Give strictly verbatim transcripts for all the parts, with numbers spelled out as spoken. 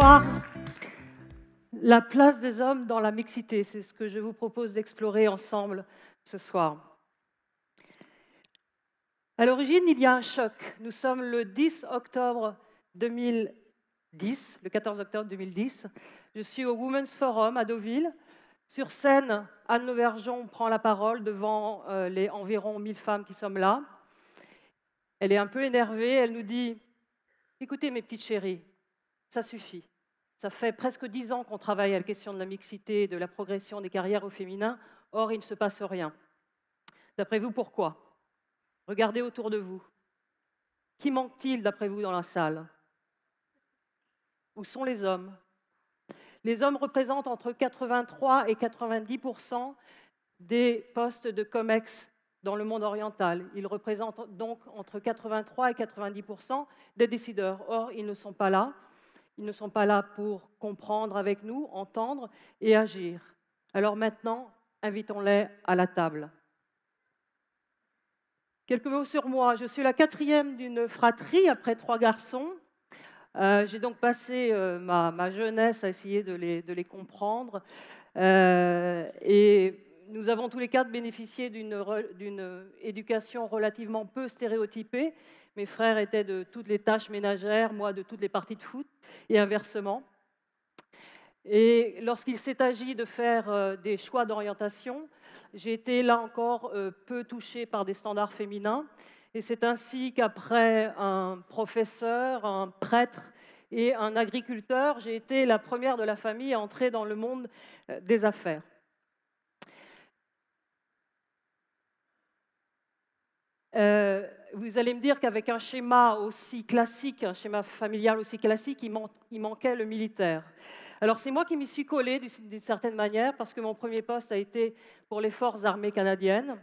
soir, la place des hommes dans la mixité. C'est ce que je vous propose d'explorer ensemble ce soir. À l'origine, il y a un choc. Nous sommes le dix octobre deux mille dix, le quatorze octobre deux mille dix. Je suis au Women's Forum à Deauville. Sur scène, Anne Lauvergeon prend la parole devant les environ mille femmes qui sommes là. Elle est un peu énervée, elle nous dit « Écoutez, mes petites chéries, ça suffit. Ça fait presque dix ans qu'on travaille à la question de la mixité et de la progression des carrières au féminin. Or, il ne se passe rien. D'après vous, pourquoi ? Regardez autour de vous. Qui manque-t-il, d'après vous, dans la salle? Où sont les hommes? Les hommes représentent entre quatre-vingt-trois et quatre-vingt-dix pour cent des postes de COMEX dans le monde oriental. Ils représentent donc entre quatre-vingt-trois et quatre-vingt-dix pour cent des décideurs. Or, ils ne sont pas là. Ils ne sont pas là pour comprendre avec nous, entendre et agir. Alors maintenant, invitons-les à la table. Quelques mots sur moi. Je suis la quatrième d'une fratrie après trois garçons. Euh, J'ai donc passé euh, ma, ma jeunesse à essayer de les, de les comprendre. Euh, et nous avons tous les quatre bénéficié d'une d'une éducation relativement peu stéréotypée. Mes frères étaient de toutes les tâches ménagères, moi de toutes les parties de foot, et inversement. Et lorsqu'il s'est agi de faire des choix d'orientation, j'ai été là encore peu touchée par des standards féminins. Et c'est ainsi qu'après un professeur, un prêtre et un agriculteur, j'ai été la première de la famille à entrer dans le monde des affaires. Euh, vous allez me dire qu'avec un schéma aussi classique, un schéma familial aussi classique, il, man- il manquait le militaire. Alors c'est moi qui m'y suis collée d'une certaine manière parce que mon premier poste a été pour les forces armées canadiennes.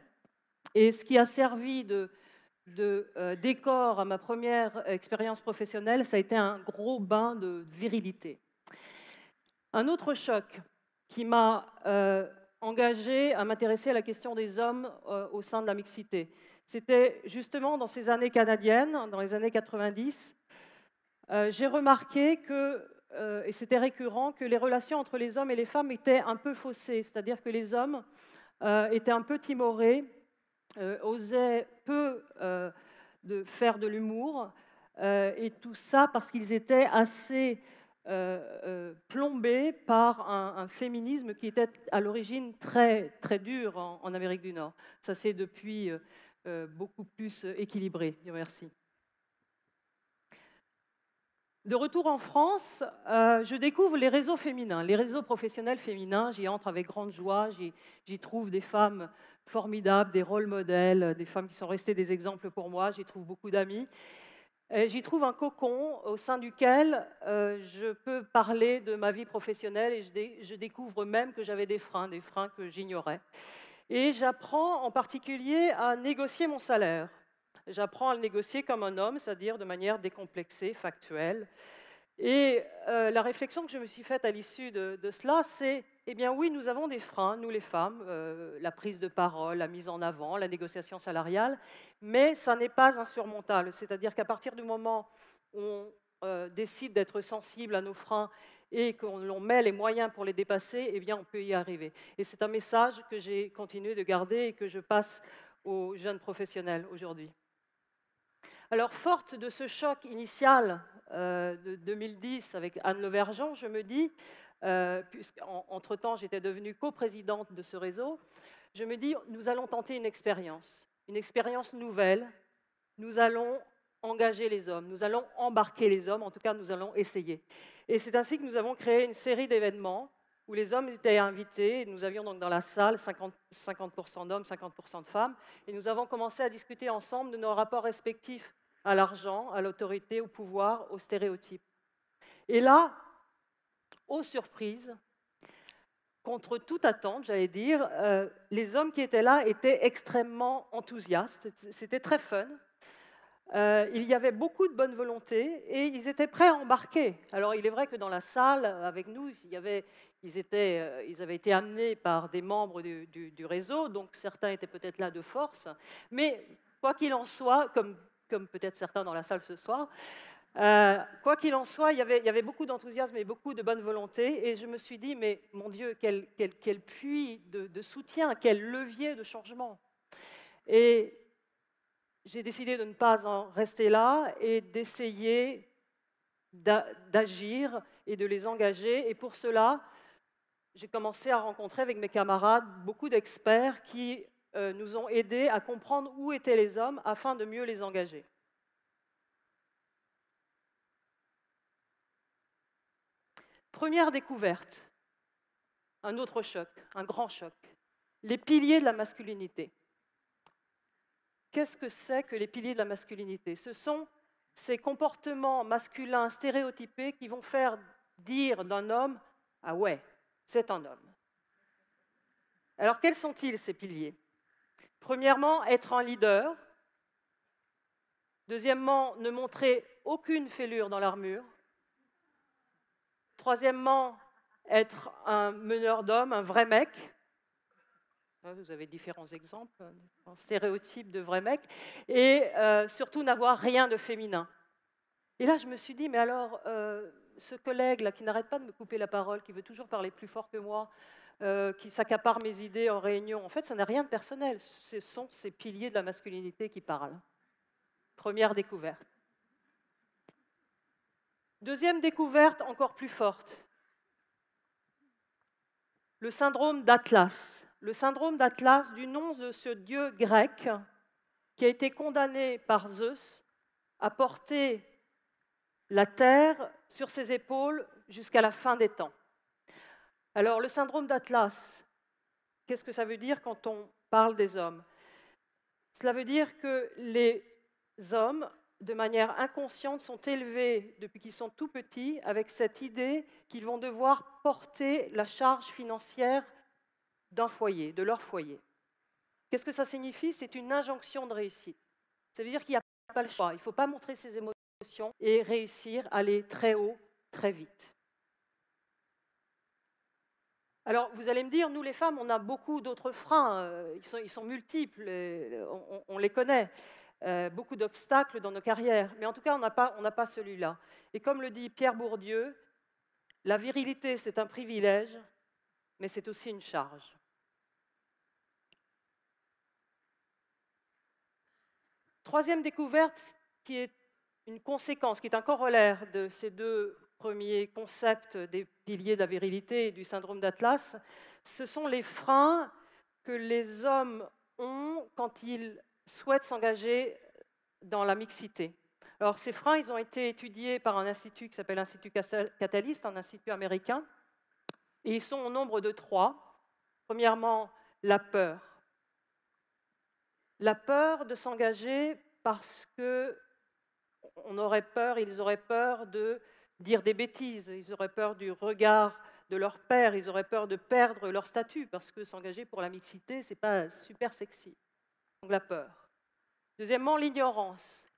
Et ce qui a servi de, de euh, décor à ma première expérience professionnelle, ça a été un gros bain de virilité. Un autre choc qui m'a euh, engagée à m'intéresser à la question des hommes euh, au sein de la mixité, c'était justement dans ces années canadiennes, dans les années quatre-vingt-dix, euh, j'ai remarqué que Euh, et c'était récurrent, que les relations entre les hommes et les femmes étaient un peu faussées, c'est-à-dire que les hommes euh, étaient un peu timorés, euh, osaient peu euh, de faire de l'humour, euh, et tout ça parce qu'ils étaient assez euh, euh, plombés par un, un féminisme qui était à l'origine très, très dur en, en Amérique du Nord. Ça s'est depuis euh, beaucoup plus équilibré. Merci. De retour en France, euh, je découvre les réseaux féminins, les réseaux professionnels féminins. J'y entre avec grande joie, j'y trouve des femmes formidables, des rôles modèles, des femmes qui sont restées des exemples pour moi. J'y trouve beaucoup d'amis. J'y trouve un cocon au sein duquel euh, je peux parler de ma vie professionnelle et je, dé, je découvre même que j'avais des freins, des freins que j'ignorais. Et j'apprends en particulier à négocier mon salaire. J'apprends à le négocier comme un homme, c'est-à-dire de manière décomplexée, factuelle. Et euh, la réflexion que je me suis faite à l'issue de, de cela, c'est, eh bien oui, nous avons des freins, nous les femmes, euh, la prise de parole, la mise en avant, la négociation salariale, mais ça n'est pas insurmontable. C'est-à-dire qu'à partir du moment où on euh, décide d'être sensible à nos freins et qu'on l'on met les moyens pour les dépasser, eh bien on peut y arriver. Et c'est un message que j'ai continué de garder et que je passe aux jeunes professionnels aujourd'hui. Alors, forte de ce choc initial euh, de deux mille dix avec Anne Lauvergeon, je me dis, euh, puisqu'entre-temps j'étais devenue coprésidente de ce réseau, je me dis, nous allons tenter une expérience, une expérience nouvelle, nous allons engager les hommes, nous allons embarquer les hommes, en tout cas nous allons essayer. Et c'est ainsi que nous avons créé une série d'événements où les hommes étaient invités, et nous avions donc dans la salle cinquante pour cent d'hommes, cinquante pour cent de femmes, et nous avons commencé à discuter ensemble de nos rapports respectifs à l'argent, à l'autorité, au pouvoir, aux stéréotypes. Et là, aux surprises, contre toute attente, j'allais dire, euh, les hommes qui étaient là étaient extrêmement enthousiastes, c'était très fun. Euh, il y avait beaucoup de bonne volonté et ils étaient prêts à embarquer. Alors il est vrai que dans la salle, avec nous, il y avait, ils, étaient, euh, ils avaient été amenés par des membres du, du, du réseau, donc certains étaient peut-être là de force, mais quoi qu'il en soit, comme, comme peut-être certains dans la salle ce soir, Euh, quoi qu'il en soit, il y avait, il y avait beaucoup d'enthousiasme et beaucoup de bonne volonté, et je me suis dit, mais mon Dieu, quel, quel, quel puits de, de soutien, quel levier de changement. Et j'ai décidé de ne pas en rester là et d'essayer d'agir et de les engager. Et pour cela, j'ai commencé à rencontrer avec mes camarades beaucoup d'experts qui euh, nous ont aidés à comprendre où étaient les hommes afin de mieux les engager. Première découverte, un autre choc, un grand choc, les piliers de la masculinité. Qu'est-ce que c'est que les piliers de la masculinité? Ce sont ces comportements masculins stéréotypés qui vont faire dire d'un homme « Ah ouais, c'est un homme ». Alors quels sont-ils ces piliers? Premièrement, être un leader. Deuxièmement, ne montrer aucune fêlure dans l'armure. Troisièmement, être un meneur d'hommes, un vrai mec. Vous avez différents exemples, un stéréotype de vrai mec. Et euh, surtout, n'avoir rien de féminin. Et là, je me suis dit, mais alors, euh, ce collègue-là qui n'arrête pas de me couper la parole, qui veut toujours parler plus fort que moi, euh, qui s'accapare mes idées en réunion, en fait, ça n'a rien de personnel. Ce sont ces piliers de la masculinité qui parlent. Première découverte. Deuxième découverte encore plus forte, le syndrome d'Atlas. Le syndrome d'Atlas du nom de ce dieu grec qui a été condamné par Zeus à porter la terre sur ses épaules jusqu'à la fin des temps. Alors le syndrome d'Atlas, qu'est-ce que ça veut dire quand on parle des hommes? Cela veut dire que les hommes, de manière inconsciente, sont élevés depuis qu'ils sont tout petits avec cette idée qu'ils vont devoir porter la charge financière d'un foyer, de leur foyer. Qu'est-ce que ça signifie? C'est une injonction de réussite. Ça veut dire qu'il n'y a pas le choix, il ne faut pas montrer ses émotions et réussir à aller très haut, très vite. Alors, vous allez me dire, nous les femmes, on a beaucoup d'autres freins, ils sont, ils sont multiples, on, on les connaît. Euh, beaucoup d'obstacles dans nos carrières, mais en tout cas, on n'a pas, on n'a pas celui-là. Et comme le dit Pierre Bourdieu, la virilité, c'est un privilège, mais c'est aussi une charge. Troisième découverte, qui est une conséquence, qui est un corollaire de ces deux premiers concepts des piliers de la virilité et du syndrome d'Atlas, ce sont les freins que les hommes ont quand ils souhaitent s'engager dans la mixité. Alors, ces freins, ils ont été étudiés par un institut qui s'appelle l'Institut Catalyst, un institut américain, et ils sont au nombre de trois. Premièrement, la peur. La peur de s'engager parce qu'on aurait peur, ils auraient peur de dire des bêtises, ils auraient peur du regard de leur père, ils auraient peur de perdre leur statut, parce que s'engager pour la mixité, c'est pas super sexy. Donc la peur. Deuxièmement, l'ignorance.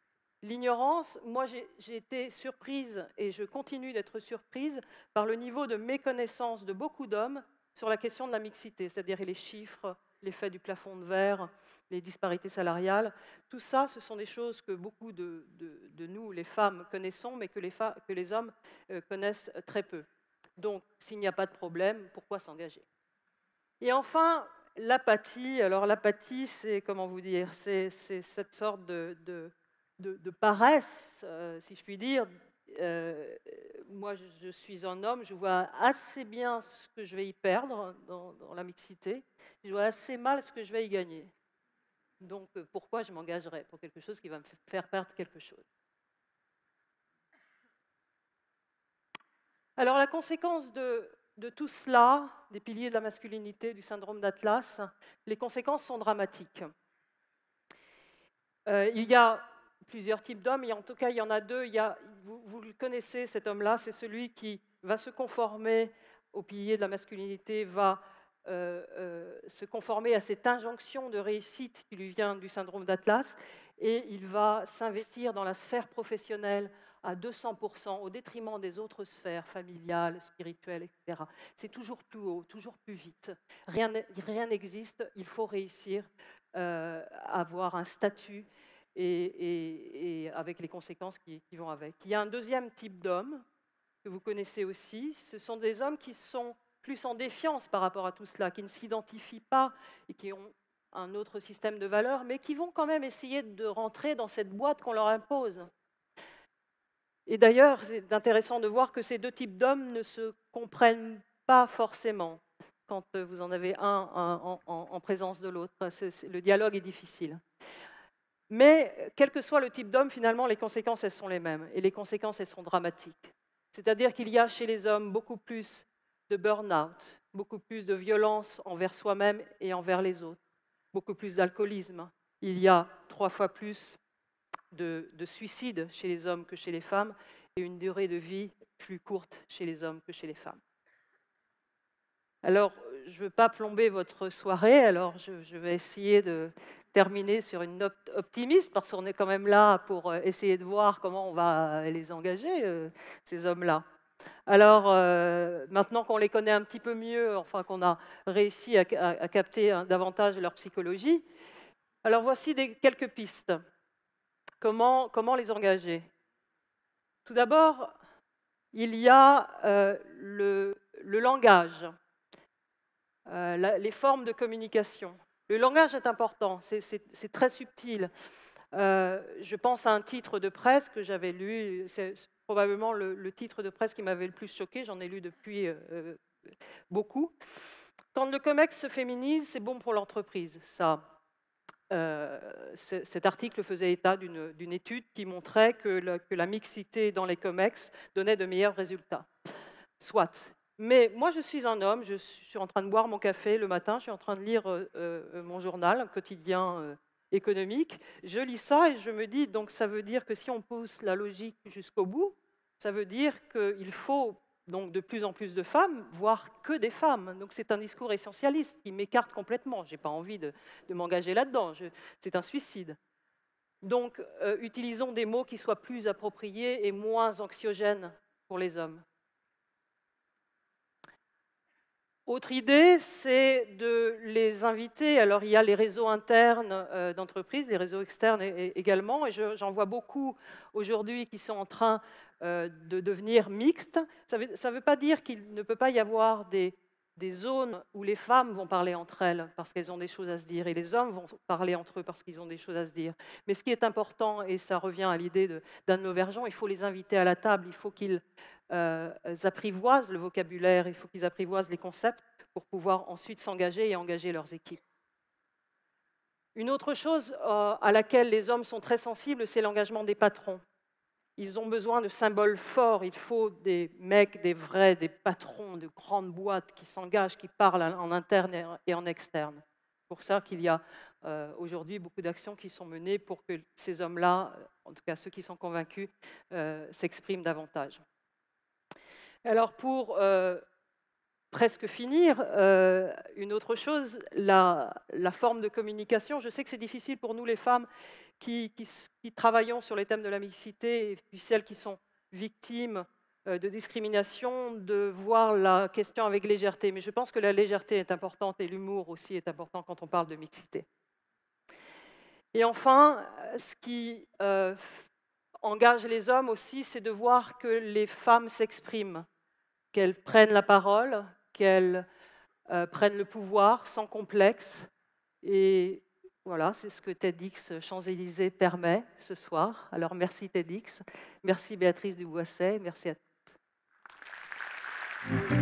L'ignorance, moi j'ai été surprise et je continue d'être surprise par le niveau de méconnaissance de beaucoup d'hommes sur la question de la mixité, c'est-à-dire les chiffres, l'effet du plafond de verre, les disparités salariales. Tout ça, ce sont des choses que beaucoup de, de, de nous, les femmes, connaissons, mais que les, que les hommes euh, connaissent très peu. Donc, s'il n'y a pas de problème, pourquoi s'engager? Et enfin, l'apathie. Alors l'apathie, c'est, comment vous dire, c'est cette sorte de, de, de, de paresse, euh, si je puis dire. Euh, moi, je, je suis un homme, je vois assez bien ce que je vais y perdre dans, dans la mixité, je vois assez mal ce que je vais y gagner. Donc pourquoi je m'engagerais pour quelque chose qui va me faire perdre quelque chose? Alors la conséquence de... de tout cela, des piliers de la masculinité, du syndrome d'Atlas, les conséquences sont dramatiques. Euh, il y a plusieurs types d'hommes, et en tout cas, il y en a deux. Il y a, vous, vous le connaissez, cet homme-là, c'est celui qui va se conformer aux piliers de la masculinité, va euh, euh, se conformer à cette injonction de réussite qui lui vient du syndrome d'Atlas, et il va s'investir dans la sphère professionnelle à deux cents pour cent, au détriment des autres sphères familiales, spirituelles, et cetera. C'est toujours plus haut, toujours plus vite. Rien n'existe, il faut réussir euh, à avoir un statut et, et, et avec les conséquences qui, qui vont avec. Il y a un deuxième type d'hommes que vous connaissez aussi, ce sont des hommes qui sont plus en défiance par rapport à tout cela, qui ne s'identifient pas et qui ont un autre système de valeurs, mais qui vont quand même essayer de rentrer dans cette boîte qu'on leur impose. Et d'ailleurs, c'est intéressant de voir que ces deux types d'hommes ne se comprennent pas forcément quand vous en avez un, un en, en, en présence de l'autre. Le dialogue est difficile. Mais quel que soit le type d'homme, finalement, les conséquences, elles sont les mêmes. Et les conséquences, elles sont dramatiques. C'est-à-dire qu'il y a chez les hommes beaucoup plus de burn-out, beaucoup plus de violence envers soi-même et envers les autres, beaucoup plus d'alcoolisme. Il y a trois fois plus de, de suicides chez les hommes que chez les femmes et une durée de vie plus courte chez les hommes que chez les femmes. Alors, je ne veux pas plomber votre soirée, alors je, je vais essayer de terminer sur une note optimiste, parce qu'on est quand même là pour essayer de voir comment on va les engager, euh, ces hommes-là. Alors, euh, maintenant qu'on les connaît un petit peu mieux, enfin qu'on a réussi à, à, à capter hein, davantage leur psychologie, alors voici des, quelques pistes. Comment, comment les engager? Tout d'abord, il y a euh, le, le langage. Euh, la, les formes de communication. Le langage est important, c'est très subtil. Euh, je pense à un titre de presse que j'avais lu, c'est probablement le, le titre de presse qui m'avait le plus choqué, j'en ai lu depuis euh, beaucoup. Quand le COMEX se féminise, c'est bon pour l'entreprise. Euh, cet article faisait état d'une étude qui montrait que la, que la mixité dans les COMEX donnait de meilleurs résultats. Soit. Mais moi, je suis un homme, je suis en train de boire mon café le matin, je suis en train de lire euh, mon journal, un quotidien euh, économique. Je lis ça et je me dis, donc ça veut dire que si on pousse la logique jusqu'au bout, ça veut dire qu'il faut donc, de plus en plus de femmes, voire que des femmes. Donc c'est un discours essentialiste qui m'écarte complètement. Je n'ai pas envie de, de m'engager là-dedans, c'est un suicide. Donc euh, utilisons des mots qui soient plus appropriés et moins anxiogènes pour les hommes. Autre idée, c'est de les inviter. Alors, il y a les réseaux internes euh, d'entreprises, les réseaux externes et, et également, et j'en vois beaucoup aujourd'hui qui sont en train euh, de devenir mixtes. Ça ne veut, ça veut pas dire qu'il ne peut pas y avoir des, des zones où les femmes vont parler entre elles parce qu'elles ont des choses à se dire, et les hommes vont parler entre eux parce qu'ils ont des choses à se dire. Mais ce qui est important, et ça revient à l'idée d'Anne Lauvergeon, il faut les inviter à la table, il faut qu'ils... Euh, apprivoisent le vocabulaire, il faut qu'ils apprivoisent les concepts pour pouvoir ensuite s'engager et engager leurs équipes. Une autre chose euh, à laquelle les hommes sont très sensibles, c'est l'engagement des patrons. Ils ont besoin de symboles forts, il faut des mecs, des vrais, des patrons de grandes boîtes qui s'engagent, qui parlent en interne et en externe. C'est pour ça qu'il y a euh, aujourd'hui beaucoup d'actions qui sont menées pour que ces hommes-là, en tout cas ceux qui sont convaincus, euh, s'expriment davantage. Alors pour euh, presque finir, euh, une autre chose, la, la forme de communication. Je sais que c'est difficile pour nous les femmes qui, qui, qui travaillons sur les thèmes de la mixité et puis celles qui sont victimes euh, de discrimination, de voir la question avec légèreté. Mais je pense que la légèreté est importante et l'humour aussi est important quand on parle de mixité. Et enfin, ce qui... Euh, engage les hommes aussi, c'est de voir que les femmes s'expriment, qu'elles prennent la parole, qu'elles euh, prennent le pouvoir sans complexe. Et voilà, c'est ce que TEDx Champs-Élysées permet ce soir. Alors merci TEDx, merci Béatrice Duboisset, merci à tous.